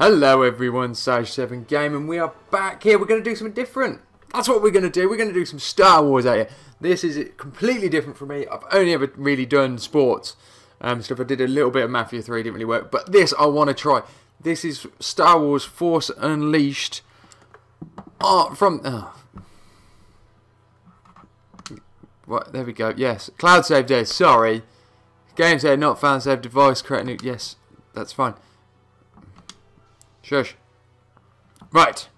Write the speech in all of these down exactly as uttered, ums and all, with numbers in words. Hello everyone, Sarge seven gaming. We are back here. We're going to do something different. That's what we're going to do. We're going to do some Star Wars out here. This is completely different from me. I've only ever really done sports um, stuff. I did a little bit of Mafia three, didn't really work. But this I want to try. This is Star Wars Force Unleashed. Oh, from... Oh. What, there we go. Yes. Cloud save there. Sorry. Games there, not fan save device. Correct. New, yes, that's fine. Shush. Right.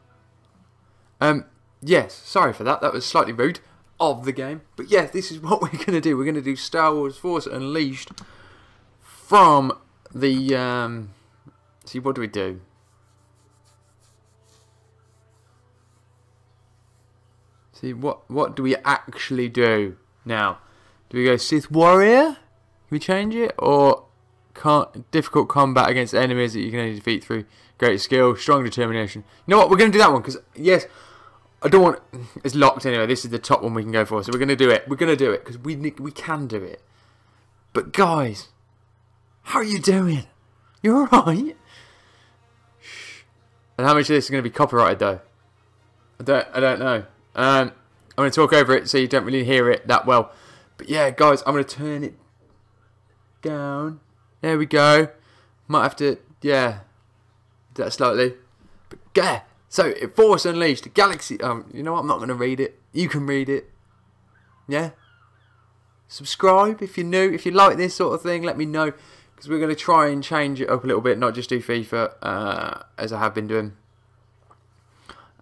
Um, yes, sorry for that. That was slightly rude of the game. But yes, this is what we're going to do. We're going to do Star Wars Force Unleashed from the... Um, see, what do we do? See, what, what do we actually do now? Do we go Sith Warrior? Can we change it? Or... Can't, difficult combat against enemies that you can only defeat through great skill, strong determination. You know what? We're going to do that one because, yes, I don't want... It's locked anyway. This is the top one we can go for. So we're going to do it. We're going to do it because we, we can do it. But, guys, how are you doing? You all right? Shh. And how much of this is going to be copyrighted, though? I don't, I don't know. Um, I'm going to talk over it so you don't really hear it that well. But, yeah, guys, I'm going to turn it down. There we go. Might have to, yeah, do that slightly. But yeah, so Force Unleashed, the Galaxy. Um, you know what? I'm not gonna read it. You can read it. Yeah. Subscribe if you're new. If you like this sort of thing, let me know because we're gonna try and change it up a little bit, not just do FIFA uh, as I have been doing.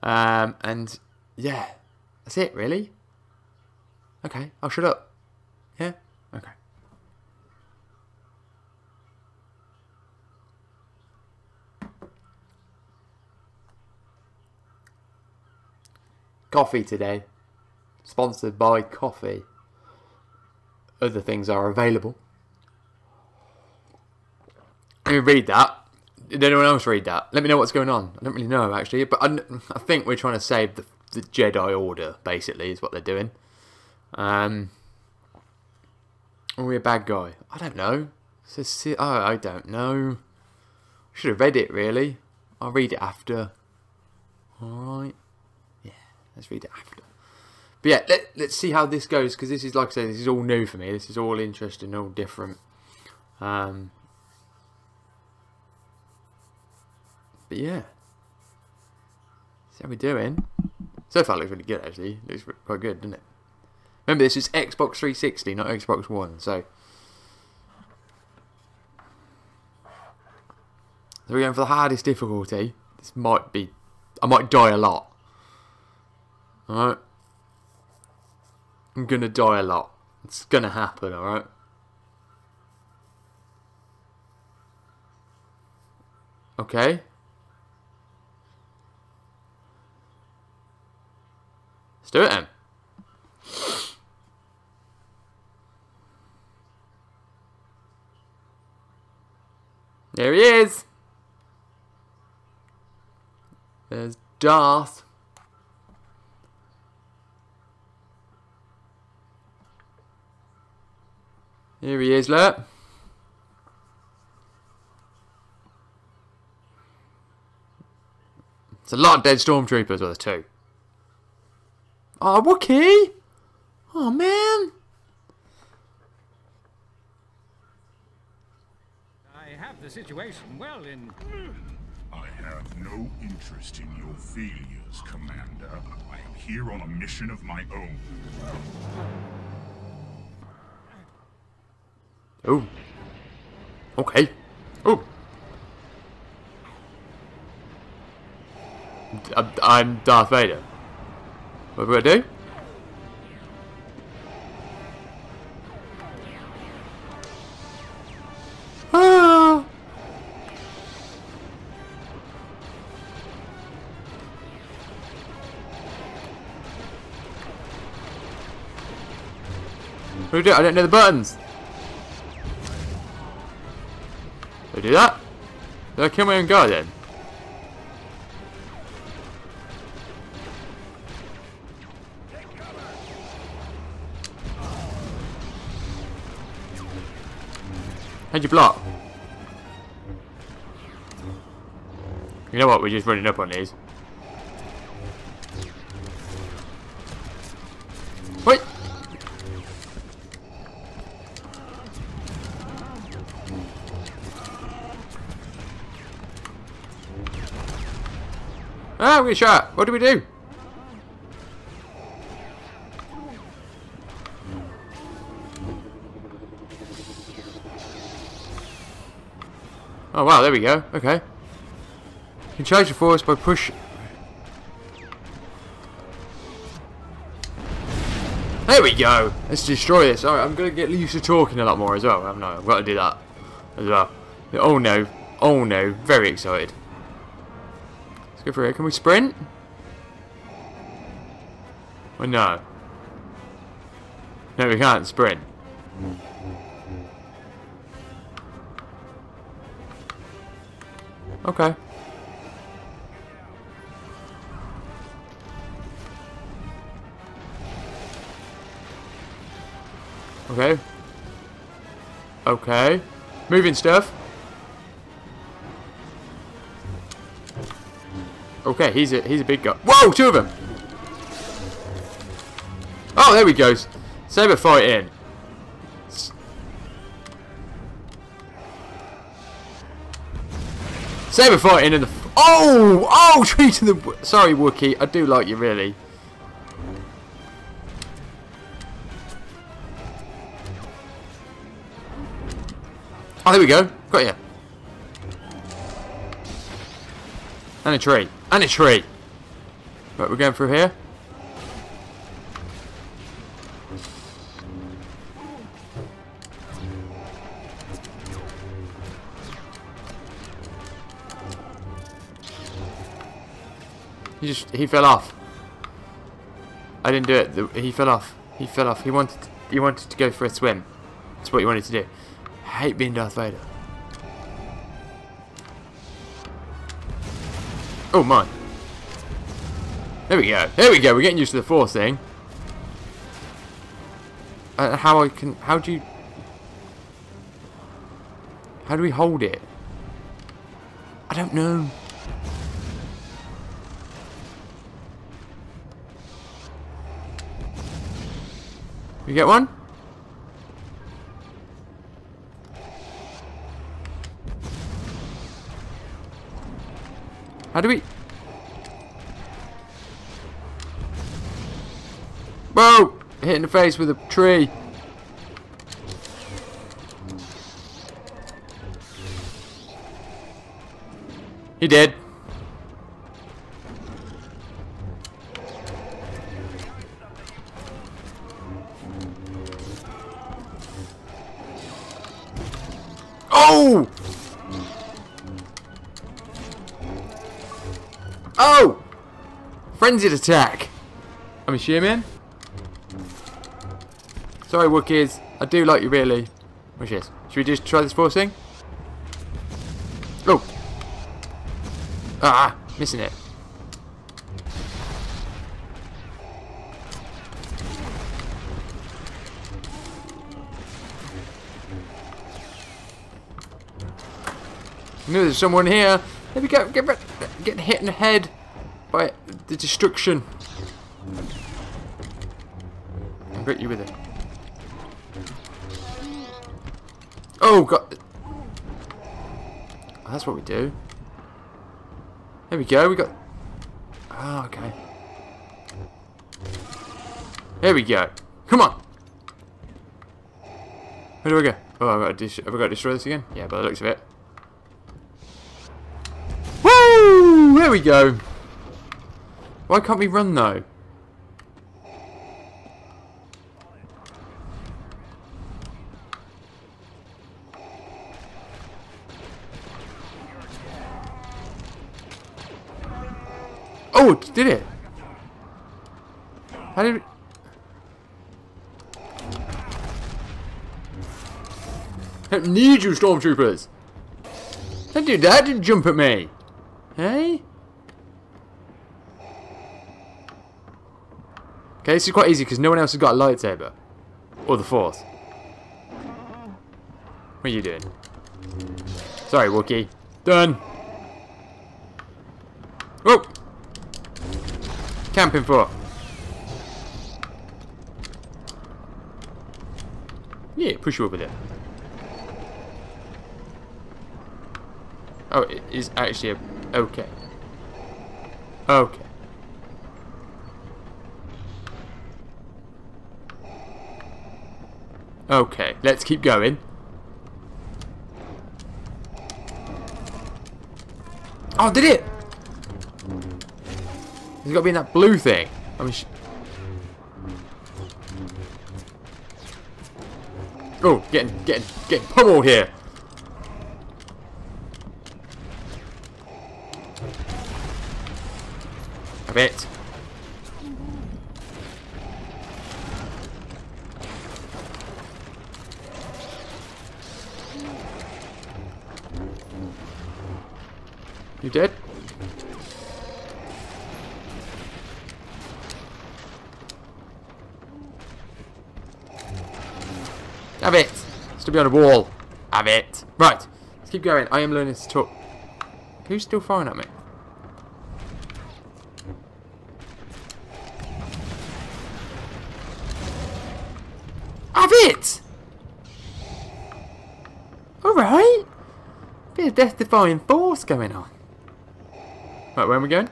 Um, and yeah, that's it really. Okay, I'll shut up. Yeah. Okay. Coffee today, sponsored by coffee. Other things are available. Let me read that. Did anyone else read that? Let me know what's going on. I don't really know actually, but I, I think we're trying to save the, the Jedi Order. Basically, is what they're doing. Um, are we a bad guy? I don't know. It's a, oh, I don't know. I should have read it really. I'll read it after. All right. Let's read it after. But yeah, let, let's see how this goes, because this is, like I said, this is all new for me. This is all interesting, all different. Um, but yeah. See how we're doing. So far it looks really good, actually. It looks quite good, doesn't it? Remember, this is Xbox three sixty, not Xbox One, so... So we're going for the hardest difficulty. This might be... I might die a lot. Alright, I'm gonna die a lot. It's gonna happen, alright? Okay. Let's do it then. There he is! There's Darth. Here he is, look. It's a lot of dead stormtroopers, well, there's two. Oh, Wookiee! Oh, man! I have the situation well in... I have no interest in your failures, Commander. I am here on a mission of my own. Oh. Okay. Oh. I'm Darth Vader. What do I do? Ah. What do I do? I don't know the buttons. Did I do that? Did I kill my own guy then? How'd you block? You know what, we're just running up on these. Wait! Ah, we shot! What do we do? Oh wow, there we go. Okay. You can charge the force by push. There we go. Let's destroy this. Alright, I'm gonna get used to talking a lot more as well, haven't I? I've got to do that as well. Oh no. Oh no. Very excited. Let's go for it. Can we sprint? Oh no. No, we can't sprint. Okay. Okay. Okay. Moving stuff. Okay, he's a he's a big guy. Whoa, two of them. Oh, there we go. Saber fight in. Saber fighting in the. F oh! Oh! Treating the. Sorry, Wookiee. I do like you, really. Oh, there we go. Got you. And a tree. And a tree. Right, we're going through here. He just, he fell off. I didn't do it. The, he fell off. He fell off. He wanted, he wanted to go for a swim. That's what he wanted to do. I hate being Darth Vader. Oh my. There we go. There we go. We're getting used to the force thing. Uh, how I can, how do you, how do we hold it? I don't know. You get one? How do we? Whoa! Hit in the face with a tree. He did. Oh! Oh! Frenzied attack. I'm assuming. Sorry, Wookiees. I do like you, really. Which is? Should we just try this force thing? Oh! Ah! Missing it. I knew there's someone here. There we go. Get, get hit in the head by the destruction. I'll get you with it. Oh god. Oh, that's what we do. There we go. We got. Oh, okay. Here we go. Come on. Where do we go? Oh, I've got to. Have I got to destroy this again? Yeah, by the looks of it. There we go. Why can't we run though? Oh, it did it? How did we? I don't need you, stormtroopers. Don't do that. Didn't jump at me. Hey. Okay, this is quite easy because no one else has got a lightsaber. Or the force. What are you doing? Sorry, Wookiee. Done. camping for? Yeah, push you over there. Oh, it is actually a... Okay. Okay. Okay, let's keep going. Oh, did it? It's got to be in that blue thing. I mean, sh oh, getting, getting, getting pummeled here. A bit. You dead? Have it! Still be on a wall. Have it. Right. Let's keep going. I am learning to talk. Who's still firing at me? Have it! Alright. Bit of death defying force going on. Right, where am we going?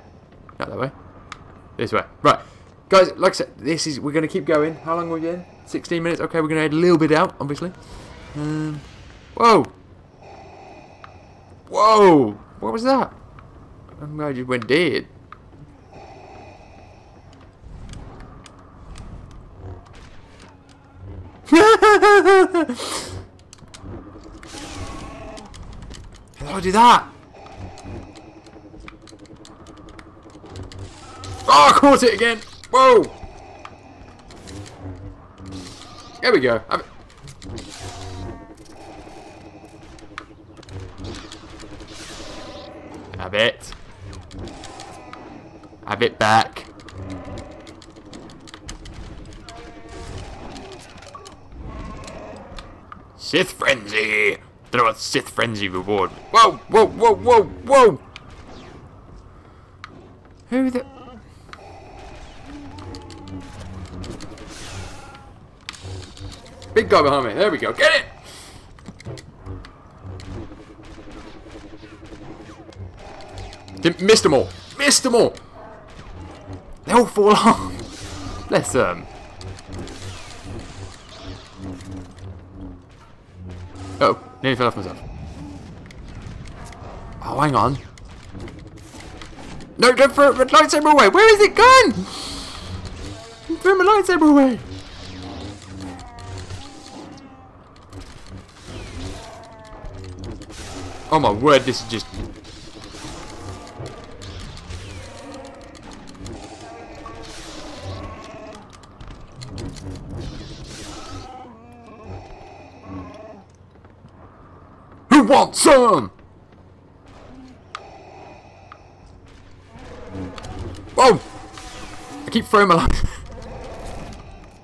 Not that way. This way. Right. Guys, like I said, this is we're gonna keep going. How long are we in? sixteen minutes. Okay, we're gonna add a little bit out, obviously. Um, whoa! Whoa! What was that? I'm glad you went dead. How do I do that? Oh, I caught it again! Whoa! There we go. I'm... Have it. Have it back. Sith Frenzy! Throw a Sith Frenzy reward. Whoa, whoa, whoa, whoa, whoa! Who the... Big guy behind me. There we go. Get it! Didn't, missed them all. Missed them all. They all fall off. Bless them. Oh, nearly fell off myself. Oh, hang on. No, don't throw my lightsaber away. Where is it gone? Throw my lightsaber away. Oh my word, this is just... Who wants some? Whoa! I keep throwing my life.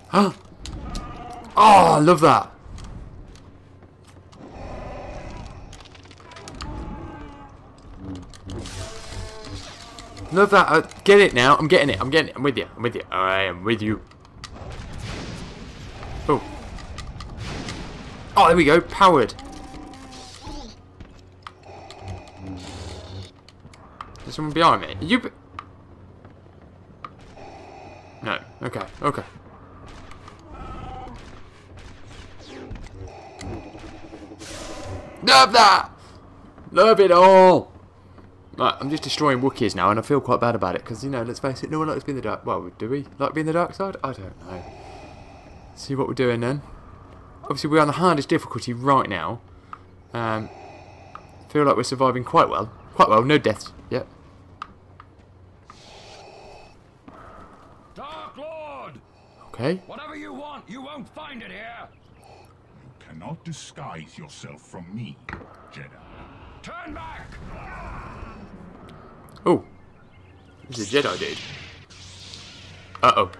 Huh? Oh, I love that. Love that. Uh, get it now. I'm getting it. I'm getting it. I'm with you. I'm with you. I am with you. Oh. Oh, there we go. Powered. There's someone behind me. Are you. Be no. Okay. Okay. Love that. Love it all. Right, I'm just destroying Wookiees now, and I feel quite bad about it, because, you know, let's face it, no one likes being the dark... Well, do we like being the dark side? I don't know. Let's see what we're doing then. Obviously, we're on the hardest difficulty right now. Um, feel like we're surviving quite well. Quite well, no deaths yet. Dark Lord! Okay. Whatever you want, you won't find it here! You cannot disguise yourself from me, Jedi. Turn back! Oh, this is a Jedi dude. Uh oh.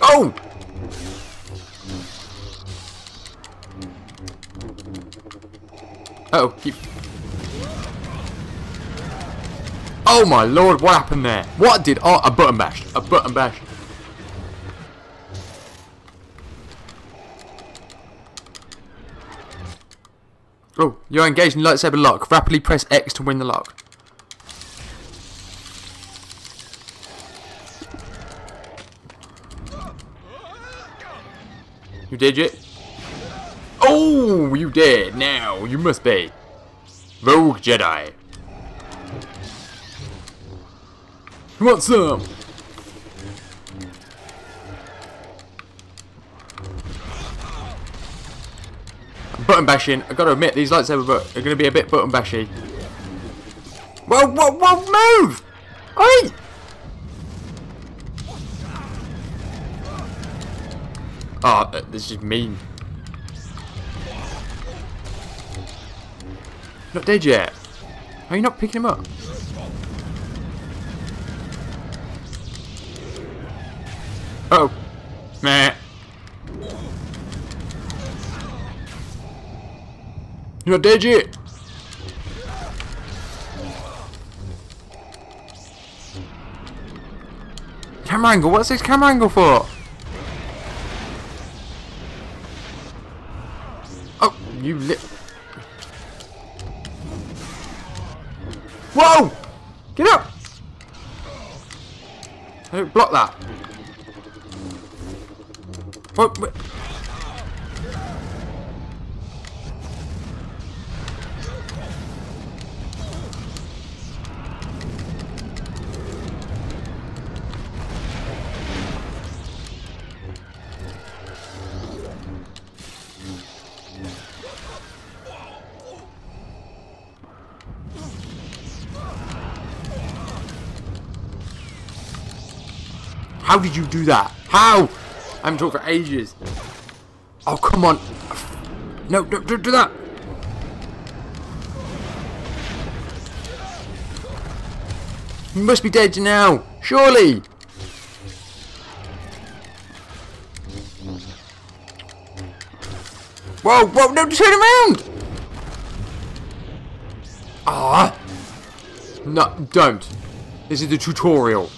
Oh! Uh oh, keep. Oh my lord, what happened there? What did... Oh, a button bashed. A button bashed. Oh, you're engaged in lightsaber lock. Rapidly press X to win the lock. You did it? Oh, you did. Now, you must be Rogue Jedi. What's up? Button bashing. I gotta admit, these lightsabers are gonna be a bit button bashy. Whoa, whoa, whoa, move! Oi! Ah, oh, this is mean. Not dead yet. Are you not picking him up? Uh oh. Meh. You're not dead yet. Camera angle. What's this camera angle for? Oh, you lit. Whoa! Get up! I don't block that. What? What? How did you do that? How? I haven't talked for ages. Oh, come on. No, don't do, do that. You must be dead now. Surely. Whoa, whoa, no, turn around. Ah. No, don't. This is the tutorial.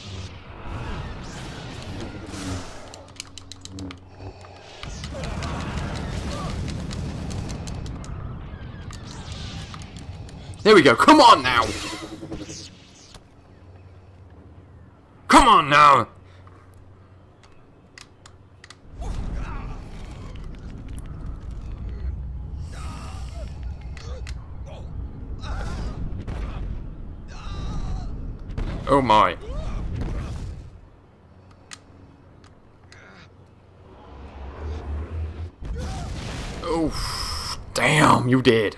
There we go. Come on now. Come on now. Oh my. Oh, damn, you did.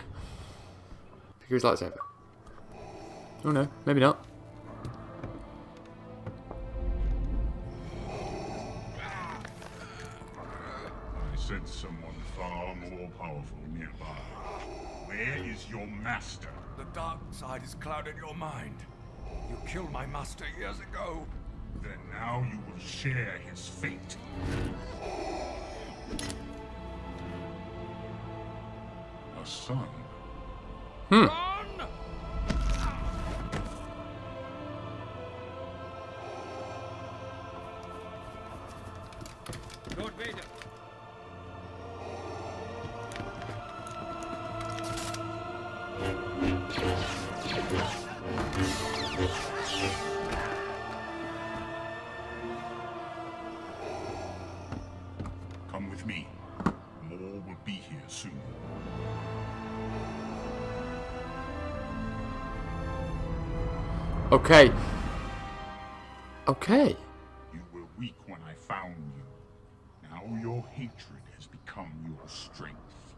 His lightsaber. Oh no, maybe not. I sense someone far more powerful nearby. Where is your master? The dark side has clouded your mind. You killed my master years ago. Then now you will share his fate. A son. Hmm. Lord Vader. Come with me. More will be here soon. Okay. Okay. You were weak when I found you. Now your hatred has become your strength.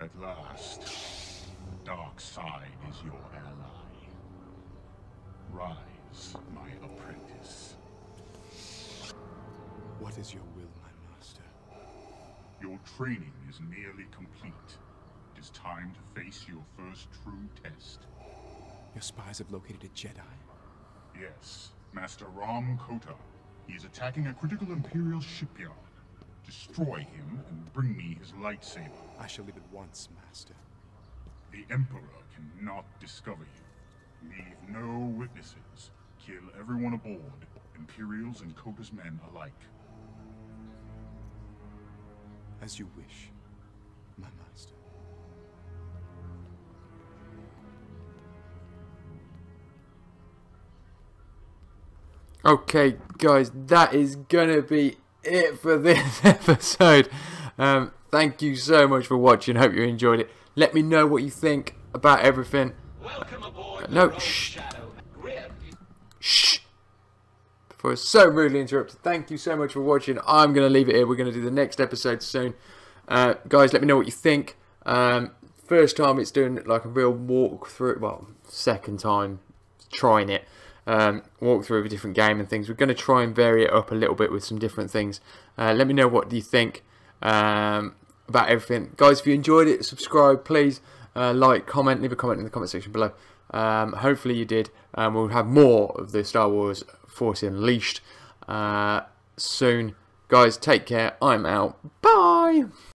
At last, the dark side is your ally. Rise, my apprentice. What is your will, my master? Your training is nearly complete. It is time to face your first true test. Your spies have located a Jedi. Yes, Master Ram Kota. He is attacking a critical Imperial shipyard. Destroy him and bring me his lightsaber. I shall leave at once, Master. The Emperor cannot discover you. Leave no witnesses. Kill everyone aboard, Imperials and Kota's men alike. As you wish, my master. Okay, guys, that is gonna be it for this episode. Um, thank you so much for watching. Hope you enjoyed it. Let me know what you think about everything. Welcome aboard. Uh, no, shh. Shh. Before it's so rudely interrupted. Thank you so much for watching. I'm gonna leave it here. We're gonna do the next episode soon. Uh, guys, let me know what you think. Um, first time it's doing like a real walk through. Well, second time trying it. Um, walk through of a different game and things. We're going to try and vary it up a little bit with some different things. Uh, let me know what you think um, about everything. Guys, if you enjoyed it, subscribe, please. Uh, like, comment, leave a comment in the comment section below. Um, hopefully you did. Um, we'll have more of the Star Wars Force Unleashed uh, soon. Guys, take care. I'm out. Bye!